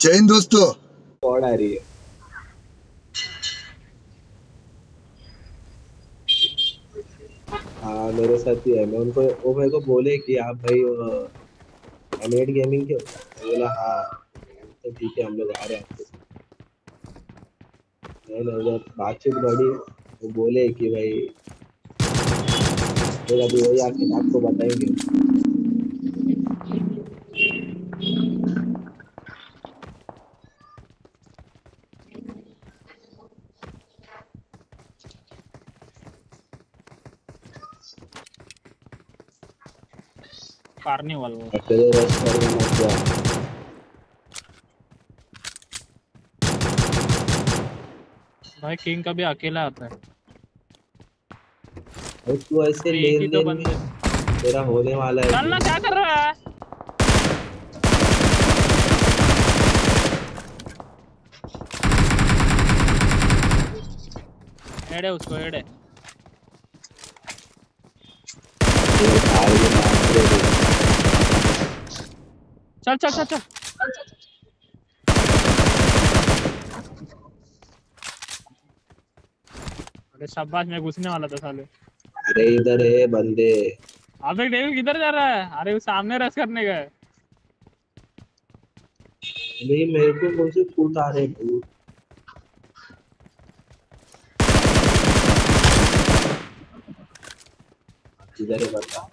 जय हिंद दोस्तों। कॉल आ रही है। हाँ मेरे साथ ही है। मैं उनको वो मेरे को बोले कि आप भाई एमिनेट गेमिंग के बोला हाँ तो ठीक है हम लोग आ रहे हैं आपके साथ। बातचीत बढ़ी वो बोले कि भाई मेरा भी वही आके आपको बताएंगे। कार्निवल भाई किंग का भी अकेला आता है उसको ऐसे लेन-देन तेरा होने वाला है। चलना क्या कर रहा है हेडे उसको हेडे चल चल चल चल अरे शाबाश मैं घुसने वाला था साले। अरे इधर है बंदे। आप एक डेविड किधर जा रहा है? अरे वो सामने रश करने गए। नहीं मेरे को कौन से फूट आ रहे हैं। इधर है बंदा।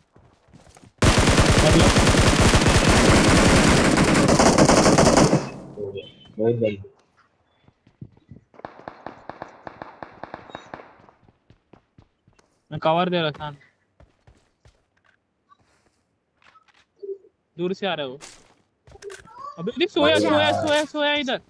बहुत बड़ी मैं कवर दे रहा था। दूर से आ रहा है वो। अबे सोया सोया सोया सोया इधर।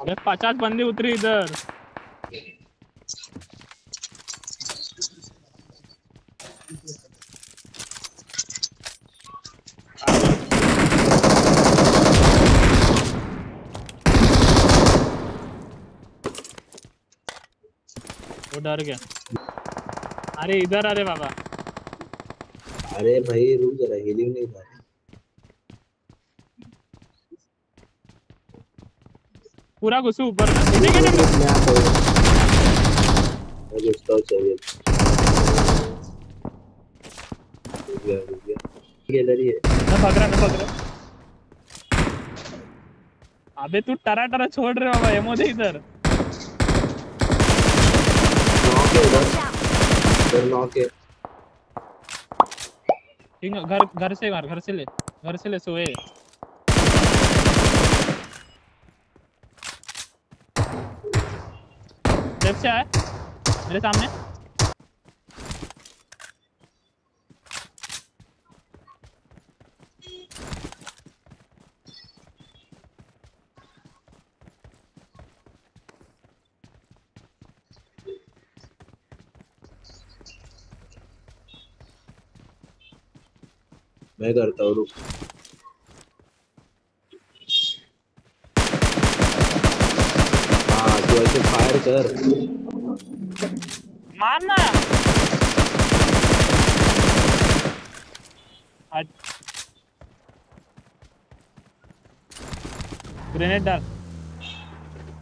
अरे 50 बंदे उतरे इधर। वो डर गया। अरे इधर अरे बाबा। अरे भाई रुक जरा हिल नहीं पा रहा। पूरा गुस्सा ऊपर अबे तू टरा टरा छोड़ रहे बाबा एमो दे इधर। घर से ले सोए अच्छा है मेरे सामने। मैं करता हूँ रुक। वैसे फायर कर मारना। ग्रेनेड डाल।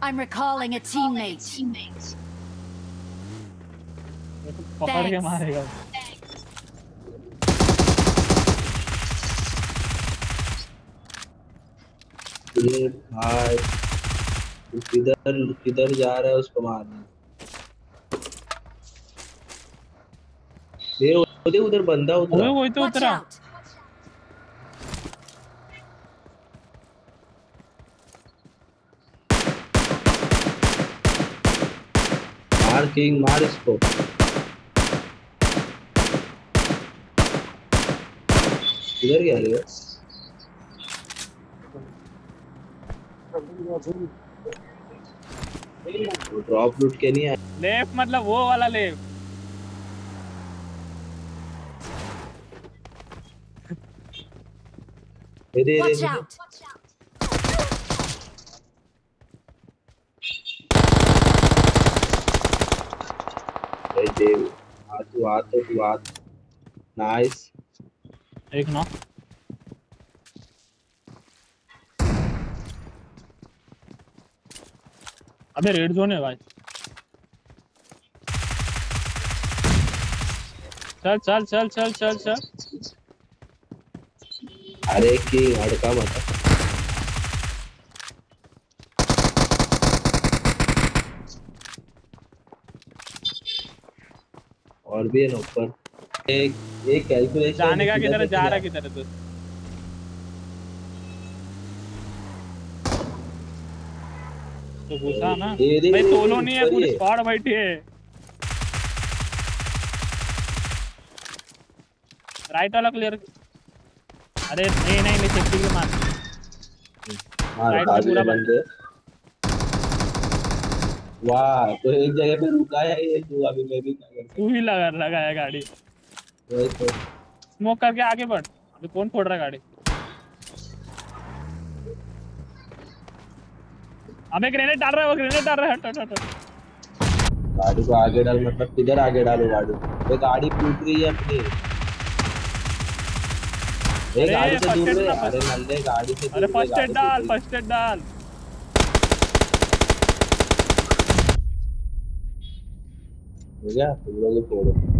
I'm recalling a teammate. पकड़ के मारेगा। ये भाई किधर जा रहा है उसको मारने। ये उधर बंदा उतरा। वही तो उतरा। मार किंग मार इसको। इधर क्या है ये? ड्रॉप लूट के नहीं आया। लेफ्ट मतलब वो वाला left. Dave. Two out. Nice. Take knock. अबे रेड जोन है भाई। चल। अरे की हड़का मत। और भी है ऊपर। एक कैलकुलेशन जाने का किधर जा रहा किधर तू। तो गुस्सा ना भाई तोलो नहीं है पूरी स्क्वाड बैठी है। राइट वाला क्लियर। अरे नहीं मैं चेक करके मार। राइट में पूरा बंद है। वाह तो एक जगह पे रुका है ये तू अभी मैं भी तू ही लगाया गाड़ी। स्मोक करके आगे बढ़। अभी कौन फोड़ रहा है गाड़ी? हमें ग्रेनेड डाल रहा है वो ग्रेनेड डाल रहा है। हट। गाड़ी को आगे डाल मतलब किधर आगे डालो गाड़ी? ये गाड़ी टूट रही है अपनी। ये गाड़ी से दूर है। अरे नल्ले गाड़ी से। अरे फर्स्ट एड डाल। हो गया तुम लोग फोड़ो।